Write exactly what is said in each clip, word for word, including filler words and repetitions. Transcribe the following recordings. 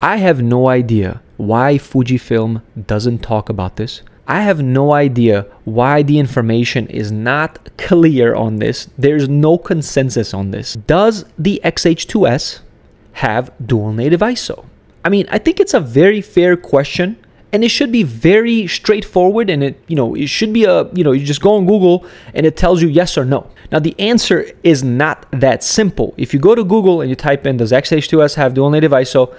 I have no idea why Fujifilm doesn't talk about this. I have no idea why the information is not clear on this. There's no consensus on this. Does the X H two S have dual native I S O? I mean, I think it's a very fair question, and it should be very straightforward, and it, you know, it should be a, you know, you just go on Google and it tells you yes or no. Now, the answer is not that simple. If you go to Google and you type in, does X H two S have dual native I S O?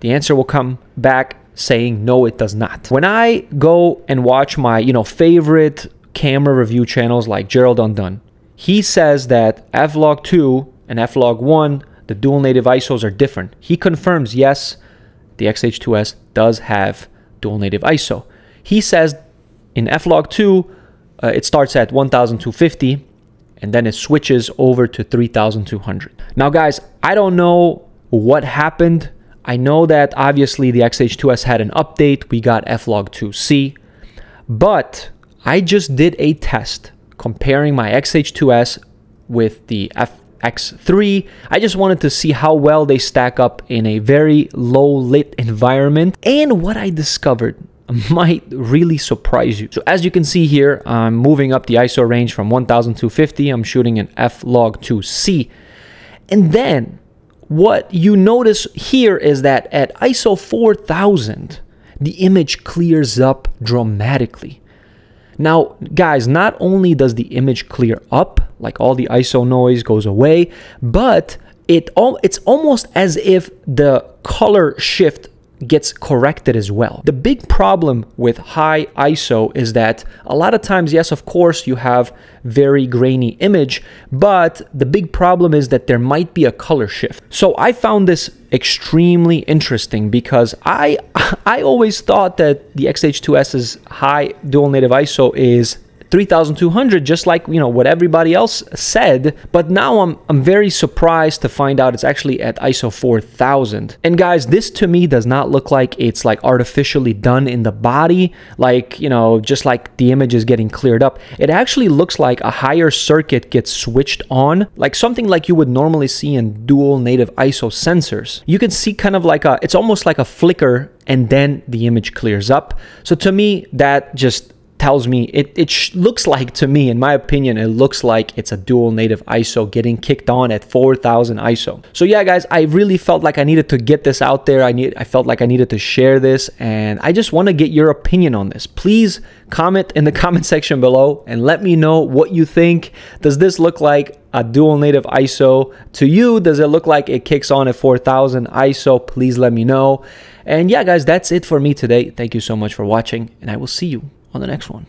The answer will come back saying, no, it does not. When I go and watch my, you know, favorite camera review channels like Gerald Undone, he says that F-Log two and F-Log one, the dual native I S Os are different. He confirms, yes, the X H two S does have dual native I S O. He says in F-Log two, uh, it starts at one thousand two hundred fifty and then it switches over to three thousand two hundred. Now, guys, I don't know what happened. I know that obviously the X H two S had an update. We got F-Log two C, but I just did a test comparing my X H two S with the F X three. I just wanted to see how well they stack up in a very low lit environment. And what I discovered might really surprise you. So as you can see here, I'm moving up the I S O range from one thousand two hundred fifty. I'm shooting an F-Log two C. And then what you notice here is that at I S O four thousand, the image clears up dramatically. Now, guys, not only does the image clear up, like all the I S O noise goes away, but it all, it's almost as if the color shift gets corrected as well. The big problem with high I S O is that a lot of times, yes, of course, you have very grainy image, but the big problem is that there might be a color shift. So I found this extremely interesting because I, I always thought that the X H two S's high dual native I S O is three thousand two hundred, just like, you know, what everybody else said. But now I'm, I'm very surprised to find out it's actually at I S O four thousand. And guys, this to me does not look like it's like artificially done in the body, like, you know, just like the image is getting cleared up. It actually looks like a higher circuit gets switched on, like something like you would normally see in dual native I S O sensors. You can see kind of like a, it's almost like a flicker, and then the image clears up. So to me, that just tells me, it, it sh looks like to me, in my opinion, it looks like it's a dual native I S O getting kicked on at four thousand I S O. So yeah, guys, I really felt like I needed to get this out there. I need, I felt like I needed to share this, and I just want to get your opinion on this. Please comment in the comment section below and let me know what you think. Does this look like a dual native I S O to you? Does it look like it kicks on at four thousand I S O? Please let me know. And yeah, guys, that's it for me today. Thank you so much for watching, and I will see you on the next one.